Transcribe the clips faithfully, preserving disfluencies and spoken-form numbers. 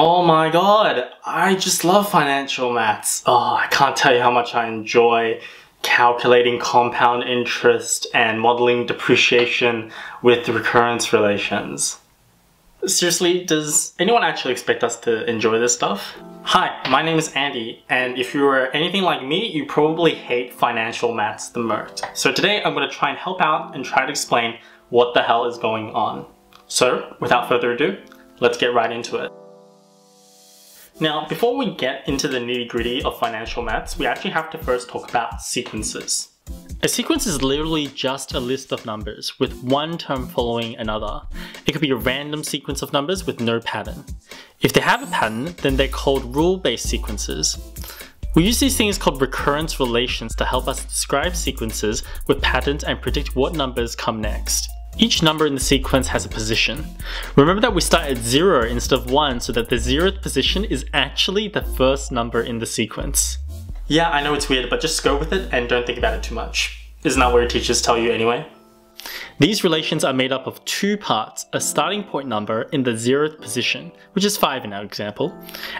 Oh my god, I just love financial maths. Oh, I can't tell you how much I enjoy calculating compound interest and modeling depreciation with recurrence relations. Seriously, does anyone actually expect us to enjoy this stuff? Hi, my name is Andy, and if you were anything like me, you probably hate financial maths the most. So today I'm going to try and help out and try to explain what the hell is going on. So, without further ado, let's get right into it. Now, before we get into the nitty-gritty of financial maths, we actually have to first talk about sequences. A sequence is literally just a list of numbers with one term following another. It could be a random sequence of numbers with no pattern. If they have a pattern, then they're called rule-based sequences. We use these things called recurrence relations to help us describe sequences with patterns and predict what numbers come next. Each number in the sequence has a position. Remember that we start at zero instead of one, so that the zeroth position is actually the first number in the sequence. Yeah, I know it's weird, but just go with it and don't think about it too much. Isn't that what your teachers tell you anyway? These relations are made up of two parts, a starting point number in the zeroth position, which is five in our example,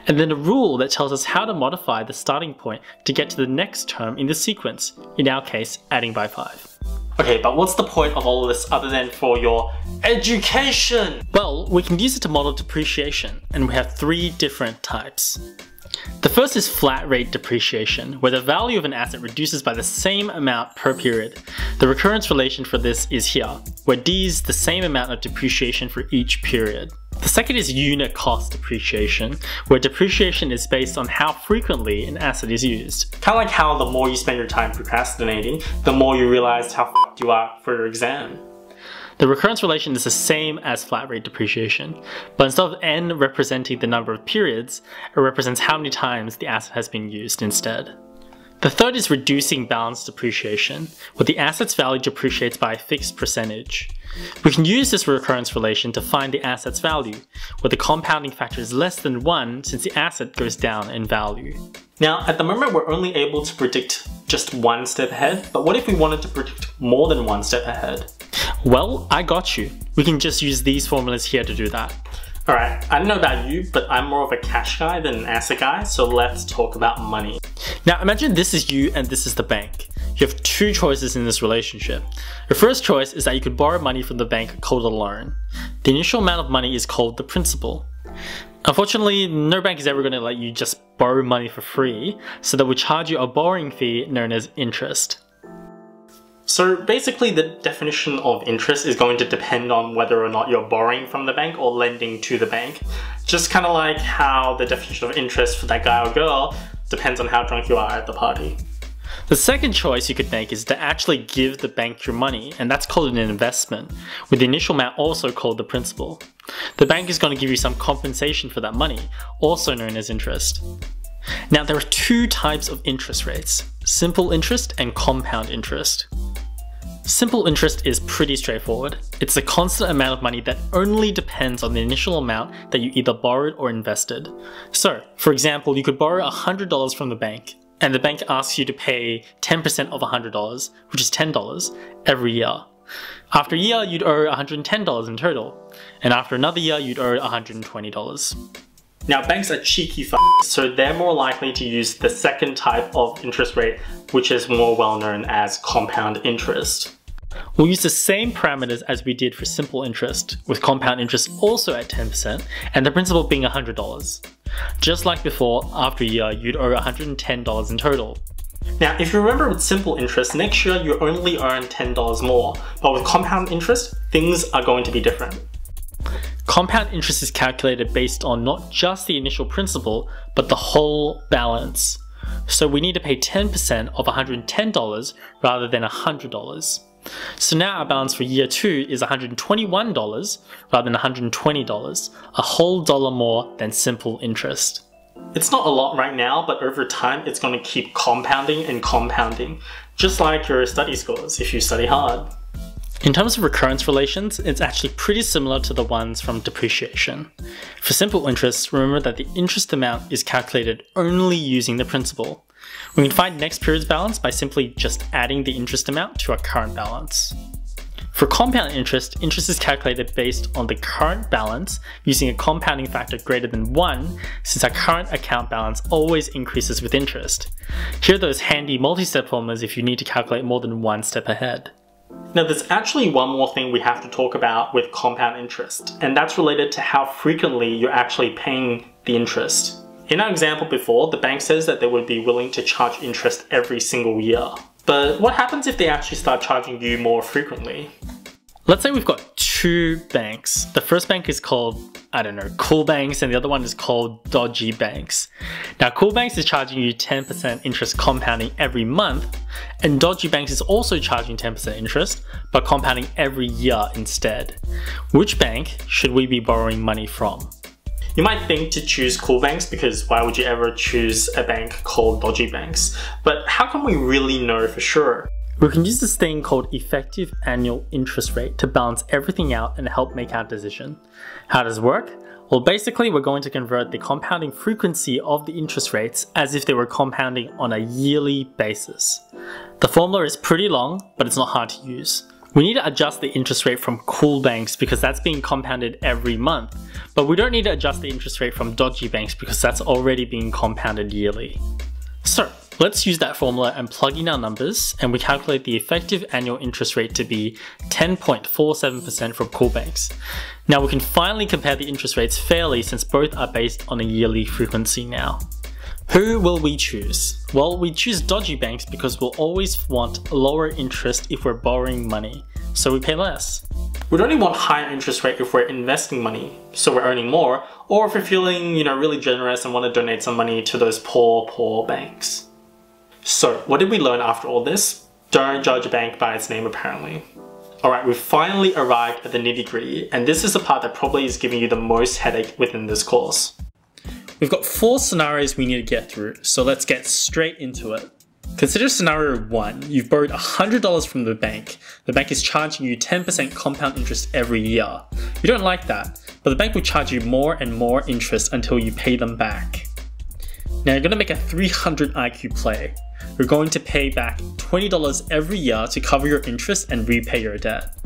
and then a rule that tells us how to modify the starting point to get to the next term in the sequence, in our case, adding by five. Okay, but what's the point of all of this other than for your education? Well, we can use it to model depreciation, and we have three different types. The first is flat rate depreciation, where the value of an asset reduces by the same amount per period. The recurrence relation for this is here, where D is the same amount of depreciation for each period. The second is unit cost depreciation, where depreciation is based on how frequently an asset is used. Kind of like how the more you spend your time procrastinating, the more you realize how fucked you are for your exam. The recurrence relation is the same as flat rate depreciation, but instead of n representing the number of periods, it represents how many times the asset has been used instead. The third is reducing balance depreciation, where the asset's value depreciates by a fixed percentage. We can use this recurrence relation to find the asset's value, where the compounding factor is less than one since the asset goes down in value. Now, at the moment we're only able to predict just one step ahead, but what if we wanted to predict more than one step ahead? Well, I got you. We can just use these formulas here to do that. Alright, I don't know about you, but I'm more of a cash guy than an asset guy, so let's talk about money. Now imagine this is you and this is the bank. You have two choices in this relationship. Your first choice is that you could borrow money from the bank called a loan. The initial amount of money is called the principal. Unfortunately, no bank is ever going to let you just borrow money for free, so they will charge you a borrowing fee known as interest. So basically the definition of interest is going to depend on whether or not you're borrowing from the bank or lending to the bank. Just kind of like how the definition of interest for that guy or girl depends on how drunk you are at the party. The second choice you could make is to actually give the bank your money, and that's called an investment, with the initial amount also called the principal. The bank is going to give you some compensation for that money, also known as interest. Now there are two types of interest rates, simple interest and compound interest. Simple interest is pretty straightforward. It's the constant amount of money that only depends on the initial amount that you either borrowed or invested. So, for example, you could borrow one hundred dollars from the bank, and the bank asks you to pay ten percent of one hundred dollars, which is ten dollars, every year. After a year, you'd owe one hundred ten dollars in total, and after another year, you'd owe one hundred twenty dollars. Now banks are cheeky fucks, so they're more likely to use the second type of interest rate, which is more well known as compound interest. We'll use the same parameters as we did for simple interest, with compound interest also at ten percent, and the principal being one hundred dollars. Just like before, after a year you'd owe one hundred ten dollars in total. Now if you remember with simple interest, next year you only earn ten dollars more, but with compound interest, things are going to be different. Compound interest is calculated based on not just the initial principal, but the whole balance. So we need to pay ten percent of one hundred ten dollars rather than one hundred dollars. So now our balance for year two is one hundred twenty-one dollars rather than one hundred twenty dollars, a whole dollar more than simple interest. It's not a lot right now, but over time it's going to keep compounding and compounding, just like your study scores if you study hard. In terms of recurrence relations, it's actually pretty similar to the ones from depreciation. For simple interest, remember that the interest amount is calculated only using the principal. We can find next period's balance by simply just adding the interest amount to our current balance. For compound interest, interest is calculated based on the current balance using a compounding factor greater than one, since our current account balance always increases with interest. Here are those handy multi-step formulas if you need to calculate more than one step ahead. Now there's actually one more thing we have to talk about with compound interest, and that's related to how frequently you're actually paying the interest. In our example before, the bank says that they would be willing to charge interest every single year. But what happens if they actually start charging you more frequently? Let's say we've got two banks. The first bank is called, I don't know, Cool Banks, and the other one is called Dodgy Banks. Now Cool Banks is charging you ten percent interest compounding every month, and Dodgy Banks is also charging ten percent interest, but compounding every year instead. Which bank should we be borrowing money from? You might think to choose Cool Banks because why would you ever choose a bank called Dodgy Banks? But how can we really know for sure? We can use this thing called effective annual interest rate to balance everything out and help make our decision. How does it work? Well, basically we're going to convert the compounding frequency of the interest rates as if they were compounding on a yearly basis. The formula is pretty long, but it's not hard to use. We need to adjust the interest rate from Cool Banks because that's being compounded every month, but we don't need to adjust the interest rate from Dodgy Banks because that's already being compounded yearly. So let's use that formula and plug in our numbers, and we calculate the effective annual interest rate to be ten point four seven percent from Cool Banks. Now we can finally compare the interest rates fairly since both are based on a yearly frequency now. Who will we choose? Well, we choose Dodgy Banks because we'll always want lower interest if we're borrowing money, so we pay less. We'd only want higher interest rate if we're investing money, so we're earning more, or if we're feeling, you know, really generous and want to donate some money to those poor, poor banks. So, what did we learn after all this? Don't judge a bank by its name, apparently. Alright, we've finally arrived at the nitty-gritty, and this is the part that probably is giving you the most headache within this course. We've got four scenarios we need to get through, so let's get straight into it. Consider scenario one. You've borrowed one hundred dollars from the bank. The bank is charging you ten percent compound interest every year. You don't like that, but the bank will charge you more and more interest until you pay them back. Now you're going to make a three hundred I Q play. You're going to pay back twenty dollars every year to cover your interest and repay your debt.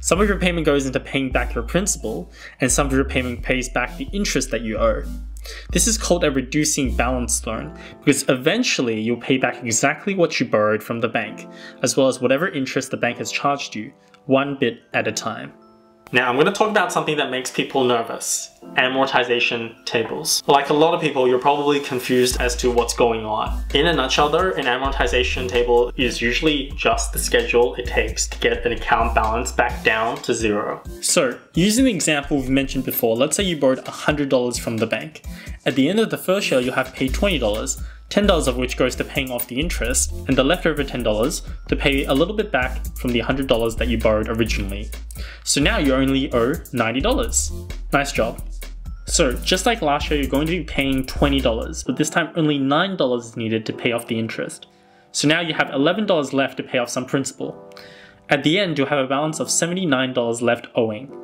Some of your payment goes into paying back your principal, and some of your payment pays back the interest that you owe. This is called a reducing balance loan because eventually you'll pay back exactly what you borrowed from the bank, as well as whatever interest the bank has charged you, one bit at a time. Now I'm going to talk about something that makes people nervous, amortization tables. Like a lot of people, you're probably confused as to what's going on. In a nutshell though, an amortization table is usually just the schedule it takes to get an account balance back down to zero. So, using the example we've mentioned before, let's say you borrowed one hundred dollars from the bank. At the end of the first year, you'll have paid twenty dollars, ten dollars of which goes to paying off the interest, and the leftover ten dollars to pay a little bit back from the one hundred dollars that you borrowed originally. So now you only owe ninety dollars. Nice job. So just like last year, you're going to be paying twenty dollars, but this time only nine dollars is needed to pay off the interest. So now you have eleven dollars left to pay off some principal. At the end, you'll have a balance of seventy-nine dollars left owing.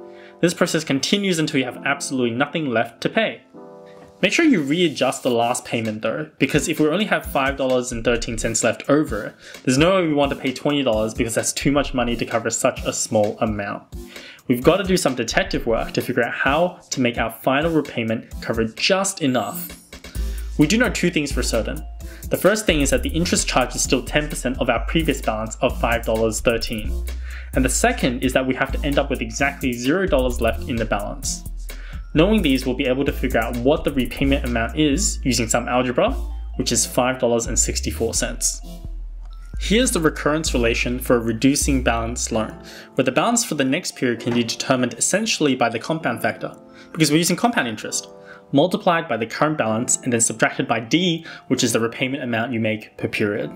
This process continues until you have absolutely nothing left to pay. Make sure you readjust the last payment though, because if we only have five dollars and thirteen cents left over, there's no way we want to pay twenty dollars because that's too much money to cover such a small amount. We've got to do some detective work to figure out how to make our final repayment cover just enough. We do know two things for certain. The first thing is that the interest charge is still ten percent of our previous balance of five dollars and thirteen cents. And the second is that we have to end up with exactly zero dollars left in the balance. Knowing these, we'll be able to figure out what the repayment amount is using some algebra, which is five dollars and sixty-four cents. Here's the recurrence relation for a reducing balance loan, where the balance for the next period can be determined essentially by the compound factor, because we're using compound interest, multiplied by the current balance and then subtracted by D, which is the repayment amount you make per period.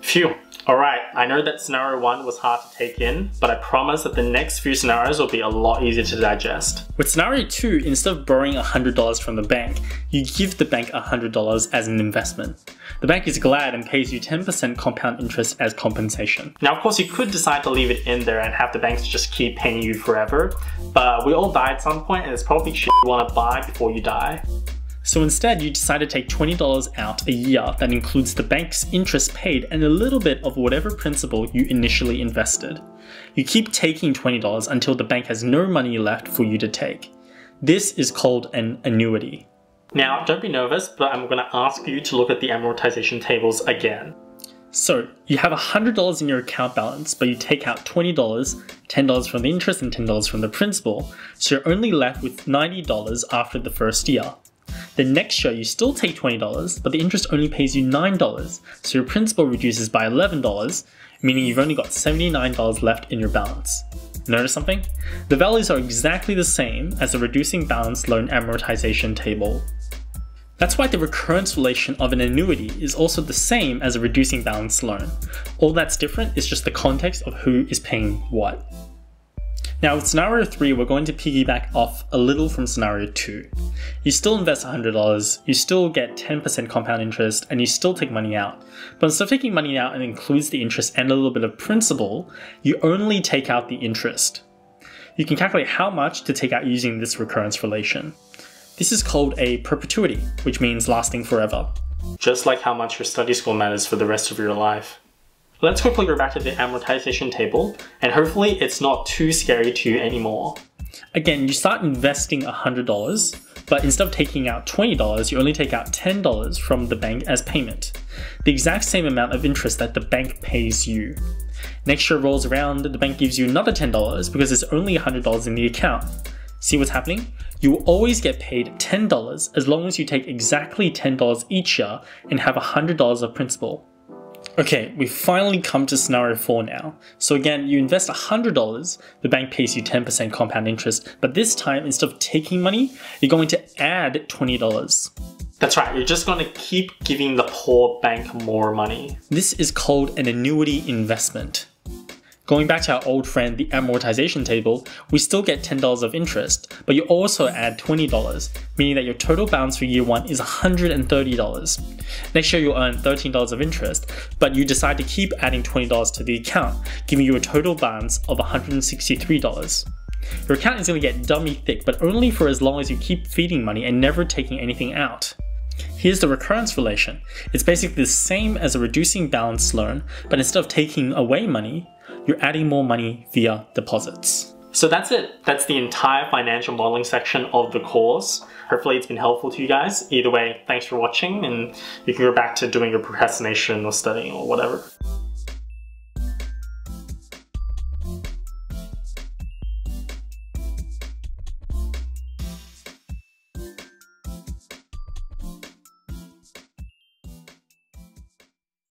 Phew. Alright, I know that scenario one was hard to take in, but I promise that the next few scenarios will be a lot easier to digest. With scenario two, instead of borrowing one hundred dollars from the bank, you give the bank one hundred dollars as an investment. The bank is glad and pays you ten percent compound interest as compensation. Now of course you could decide to leave it in there and have the banks just keep paying you forever, but we all die at some point and it's probably shit you want to buy before you die. So instead, you decide to take twenty dollars out a year that includes the bank's interest paid and a little bit of whatever principal you initially invested. You keep taking twenty dollars until the bank has no money left for you to take. This is called an annuity. Now, don't be nervous, but I'm going to ask you to look at the amortization tables again. So, you have one hundred dollars in your account balance, but you take out twenty dollars, ten dollars from the interest and ten dollars from the principal, so you're only left with ninety dollars after the first year. The next year, you still take twenty dollars, but the interest only pays you nine dollars, so your principal reduces by eleven dollars, meaning you've only got seventy-nine dollars left in your balance. Notice something? The values are exactly the same as the reducing balance loan amortization table. That's why the recurrence relation of an annuity is also the same as a reducing balance loan. All that's different is just the context of who is paying what. Now with scenario three, we're going to piggyback off a little from scenario two. You still invest one hundred dollars, you still get ten percent compound interest, and you still take money out. But instead of taking money out and includes the interest and a little bit of principal, you only take out the interest. You can calculate how much to take out using this recurrence relation. This is called a perpetuity, which means lasting forever. Just like how much your study score matters for the rest of your life. Let's quickly go back to the amortization table, and hopefully it's not too scary to you anymore. Again, you start investing one hundred dollars, but instead of taking out twenty dollars, you only take out ten dollars from the bank as payment. The exact same amount of interest that the bank pays you. Next year rolls around, the bank gives you another ten dollars because there's only one hundred dollars in the account. See what's happening? You will always get paid ten dollars as long as you take exactly ten dollars each year and have one hundred dollars of principal. Okay, we've finally come to scenario four now. So again, you invest one hundred dollars, the bank pays you ten percent compound interest, but this time, instead of taking money, you're going to add twenty dollars. That's right, you're just going to keep giving the poor bank more money. This is called an annuity investment. Going back to our old friend, the amortization table, we still get ten dollars of interest, but you also add twenty dollars, meaning that your total balance for year one is one hundred thirty dollars. Next year you'll earn thirteen dollars of interest, but you decide to keep adding twenty dollars to the account, giving you a total balance of one hundred sixty-three dollars. Your account is going to get dummy thick, but only for as long as you keep feeding money and never taking anything out. Here's the recurrence relation. It's basically the same as a reducing balance loan, but instead of taking away money, you're adding more money via deposits. So that's it. That's the entire financial modeling section of the course. Hopefully it's been helpful to you guys. Either way, thanks for watching, and you can go back to doing your procrastination or studying or whatever.